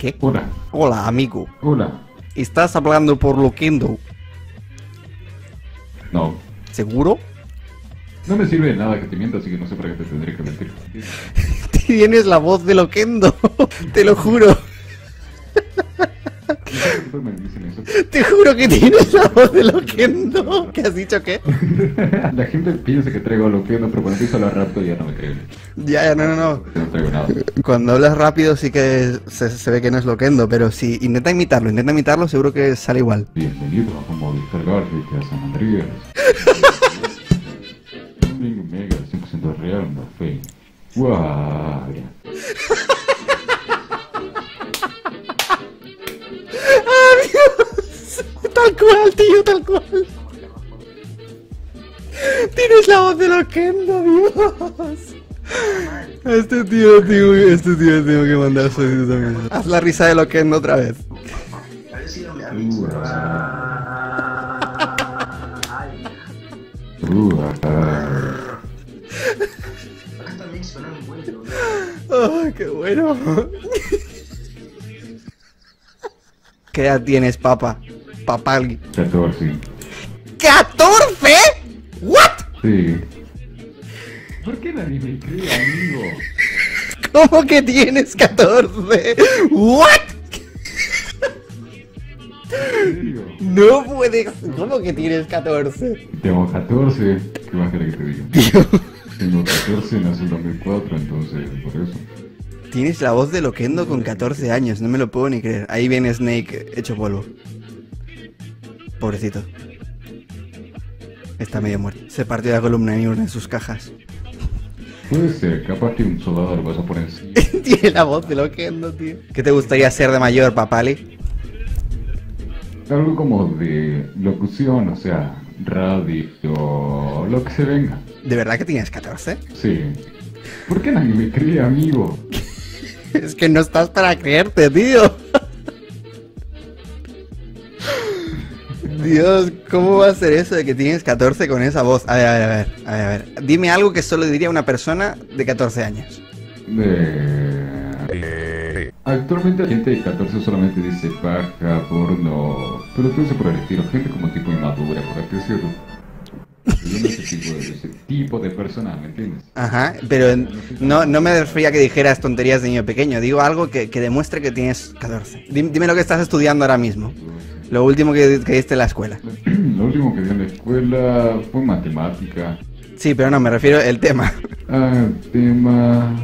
¿Qué? Hola. Hola, amigo. Hola. ¿Estás hablando por Loquendo? No. ¿Seguro? No me sirve de nada que te mienta, así que no sé para qué te tendría que mentir. Tienes la voz de Loquendo, te lo juro. Te juro que tienes la voz de Loquendo. ¿Qué has dicho qué? La gente piensa que traigo Loquendo, pero cuando empiezo a hablar rápido ya no me creen. Ya, no. No traigo nada. Cuando hablas rápido sí que se ve que no es Loquendo, pero si intenta imitarlo, seguro que sale igual. Bienvenido a como descargar de San Andrés. Un mega 500 real, no fe. Guau. Tal cual, tío, tal cual. Tienes la voz de Loquendo, Dios. Este tío tengo que mandar sonido también. Haz la risa de Loquendo otra vez. A ver si no me también suena un buen tío. Oh, qué bueno. ¿Qué edad tienes, papá? Papal. 14. ¿14? ¿What? Sí. ¿Por qué nadie me cree, amigo? ¿Cómo que tienes 14? ¿What? No puedes. ¿Cómo que tienes 14? Tengo 14. ¿Qué más querés que te diga? Tío. Tengo 14, nací en 2004, entonces por eso. Tienes la voz de Loquendo con 14 años, no me lo puedo ni creer. Ahí viene Snake hecho polvo. Pobrecito. Está medio muerto. Se partió la columna en una de sus cajas. Puede ser, capaz que un soldado lo vas a poner así. Tiene la voz de Loquendo, tío. ¿Qué te gustaría ser de mayor, papale? Algo como de locución, o sea, radio, lo que se venga. ¿De verdad que tienes 14? Sí. ¿Por qué nadie me cree, amigo? Es que no estás para creerte, tío. Dios, ¿cómo va a ser eso de que tienes 14 con esa voz? A ver. Dime algo que solo diría una persona de 14 años. Actualmente la gente de 14 solamente dice paja, porno, pero todo eso por el estilo. Gente como tipo inmadura, por así decirlo. Yo no sé ese tipo de persona, ¿me entiendes? Ajá, pero no me refería a que dijeras tonterías de niño pequeño. Digo algo que demuestre que tienes 14. Dime lo que estás estudiando ahora mismo. Lo último que diste en la escuela. Lo último que di en la escuela fue matemática. Sí, pero no, me refiero al tema. Ah, tema...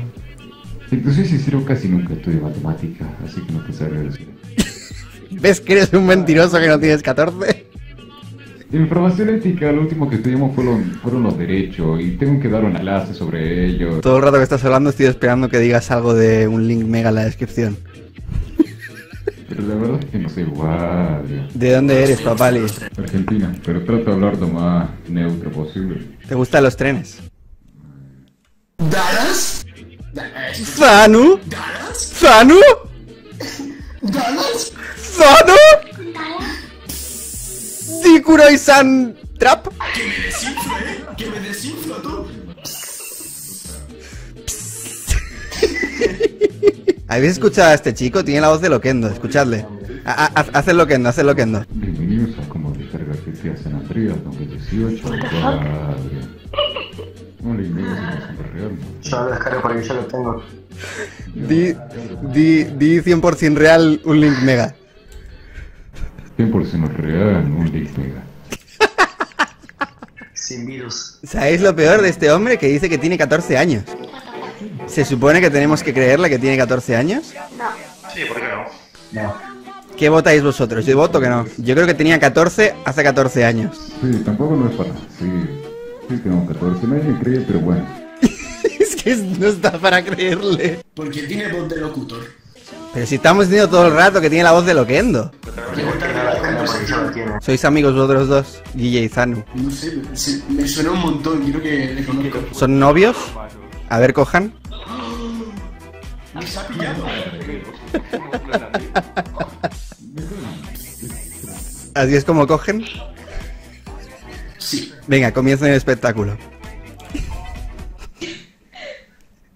Entonces hicieron casi nunca estudio matemática, así que no te sabré decir. ¿Ves que eres un mentiroso que no tienes 14? Información ética, lo último que estudiamos fueron los derechos, y tengo que dar una clase sobre ellos. Todo el rato que estás hablando estoy esperando que digas algo de un link mega en la descripción. Pero la verdad es que no sé igual. ¿De dónde eres, papali? Argentina, pero trato de hablar lo más neutro posible. ¿Te gustan los trenes? ¿Dalas? ¿Sanu? ¿Dalas? ¿Sanu? ¿Dalas? ¿Sanu? ¿Dalas? ¿Dikuro y San Trap? Que me desinflo, que me desinflo tú. ¿Habéis escuchado a este chico? Tiene la voz de Loquendo, escuchadle. Haz el Loquendo, haz el Loquendo. Bienvenidos a como descargar que a San Andrés, 2018, yo lo descargo porque yo lo tengo. Di 100% real un link mega. 100% real un link mega. Sin virus. ¿Sabéis lo peor de este hombre? Que dice que tiene 14 años. ¿Se supone que tenemos que creerle que tiene 14 años? No. Sí, ¿por qué no? No. ¿Qué votáis vosotros? Yo voto que no. Yo creo que tenía 14 hace 14 años. Sí, tampoco no es para... Sí, tengo 14. Nadie me cree, pero bueno. Es que no está para creerle. Porque tiene voz de locutor. Pero si estamos diciendo todo el rato que tiene la voz de Loquendo. ¿Sois amigos vosotros dos? Guille y Sanu. No sé, me suena un montón. Quiero que le conozco. ¿Son novios? A ver, cojan. ¿Así es como cogen? Sí. Venga, comiencen el espectáculo.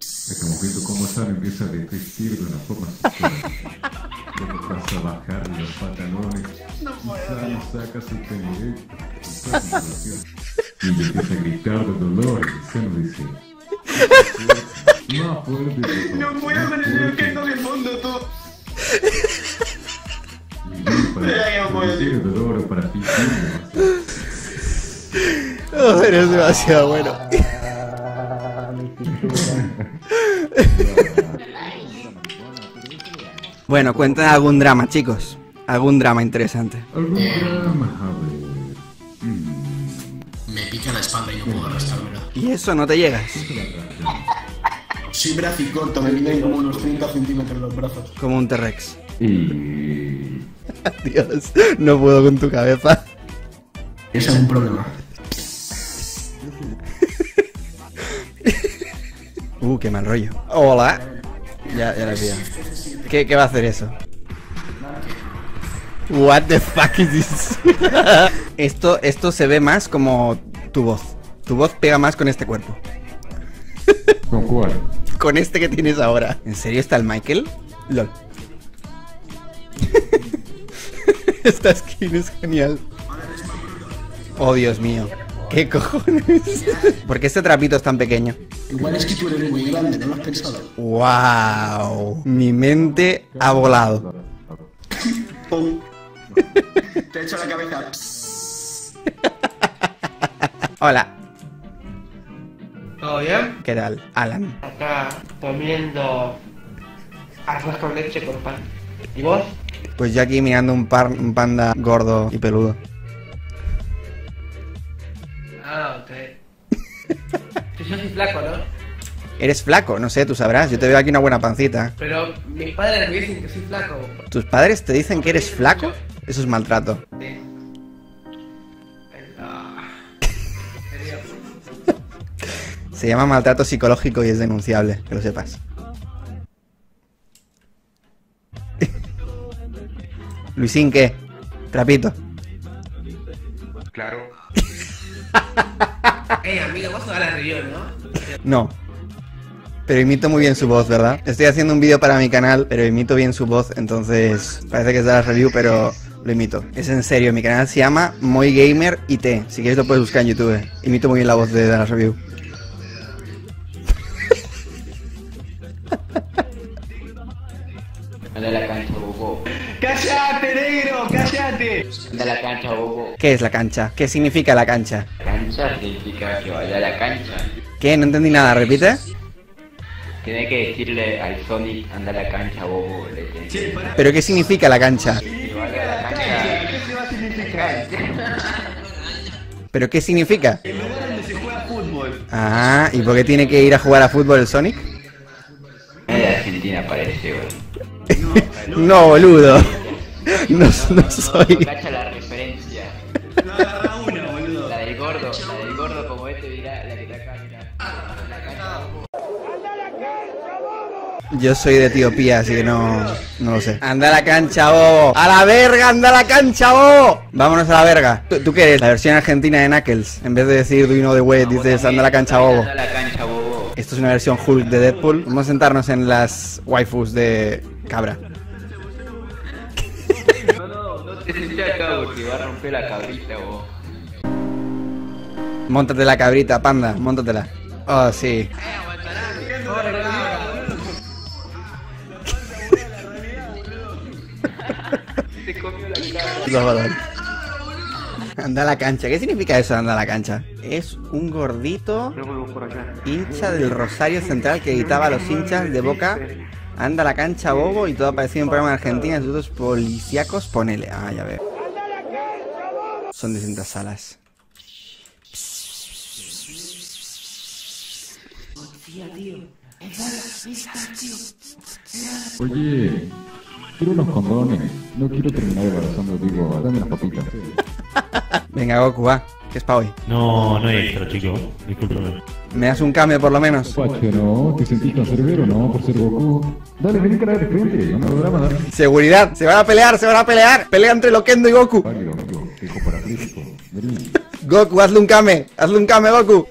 Es como que tú como sabes, empieza a decir de una forma. Rosario saca su pendiente. Y empieza a gritar de dolor. Y Sanu dice: no puedes. No puedo con el Loquendo en el fondo, tú. El dolor para ti. No, pero es demasiado bueno. Bueno, cuenten algún drama, chicos. Algún drama interesante. Algún drama, a ver. Me pica la espalda y no puedo arrastrármela. ¿Y eso no te llegas? Soy brazo y corto, me miden como unos 30 centímetros los brazos. Como un T-Rex. Y... Dios, no puedo con tu cabeza. Eso es un problema. Qué mal rollo. Hola. Ya la vi. ¿Qué va a hacer eso? What the fuck is this? Esto se ve más como tu voz. Tu voz pega más con este cuerpo. ¿Con cuál? Con este que tienes ahora. ¿En serio está el Michael? LOL. Esta skin es genial. Oh, Dios mío. ¿Qué cojones? ¿Por qué este trapito es tan pequeño? Igual es que tú eres muy grande, no lo has pensado. ¡Wow! Mi mente ha volado. ¡Pum! Te he hecho la cabeza. Hola. ¿Todo bien? ¿Qué tal, Alan? Acá comiendo arroz con leche con pan. ¿Y vos? Pues yo aquí mirando un panda gordo y peludo. Ah, ok. Tú eres flaco, ¿no? Eres flaco, no sé, tú sabrás. Yo te veo aquí una buena pancita. Pero mis padres me dicen que soy flaco. ¿Tus padres te dicen que eres flaco? Mucho. Eso es maltrato. Sí. Se llama maltrato psicológico y es denunciable, que lo sepas. Luisín, ¿qué? Trapito. Claro. Amigo, vos hablas de yo, ¿no? No. Pero imito muy bien su voz, ¿verdad? Estoy haciendo un vídeo para mi canal, pero imito bien su voz, entonces parece que es Dalas review, pero lo imito. Es en serio, mi canal se llama MoyGamerIT. Si quieres lo puedes buscar en YouTube. Imito muy bien la voz de Dalas review. Anda a la cancha, Goku. ¡Cállate, negro! ¡Cállate! Anda a la cancha, Goku. ¿Qué es la cancha? ¿Qué significa la cancha? Cancha significa que vaya a la cancha. ¿Qué? No entendí nada, repite. Tiene que decirle al Sonic, anda a la cancha, Goku. ¿Pero qué significa la cancha? Que vaya a la cancha. ¿Qué se va a significar? ¿Pero qué significa? El lugar donde se juega fútbol. Ah, ¿y por qué tiene que ir a jugar a fútbol el Sonic? De Argentina parece, güey. No, boludo. No soy. No cacha la referencia. No agarra una, boludo. La del gordo como este, dirá, la que te acaba de mirar. ¡Anda a la cancha, bobo! Yo soy de Etiopía, así que no lo sé. ¡Anda a la cancha, bobo! ¡A la verga, anda a la cancha, bobo! Vámonos a la verga. ¿Tú qué eres? La versión argentina de Knuckles. En vez de decir do you know the way, dices anda a la cancha, bobo. Anda a la cancha, bobo. Esto es una versión Hulk de Deadpool. Vamos a sentarnos en las waifus de... cabra. No te senté acá porque va a romper la cabrita, vos. Móntate la cabrita, panda, móntatela. Oh, sí. Te comió la cabra. Anda a la cancha. ¿Qué significa eso, anda a la cancha? Es un gordito hincha del Rosario Central que gritaba a los hinchas de Boca. Anda a la cancha, bobo, y todo ha aparecido en un programa de Argentina, institutos policíacos, ponele. Ah, ya veo. Son distintas salas. Oye, quiero unos condones. No quiero terminar embarazando, digo, dame las papitas. Venga, Goku, va, que es pa' hoy. No hay extra, chico, discúlpame. ¿Me das un cambio por lo menos? Pacho, no, ¿te sentís tan cerbero, no? Por ser Goku. Dale, ven cara de frente, no lo drama, dale. Seguridad, se van a pelear, se van a pelear. Pelea entre Loquendo y Goku. Vale, Goku, hijo para ti, hijo. Goku, hazle un cambio, Goku.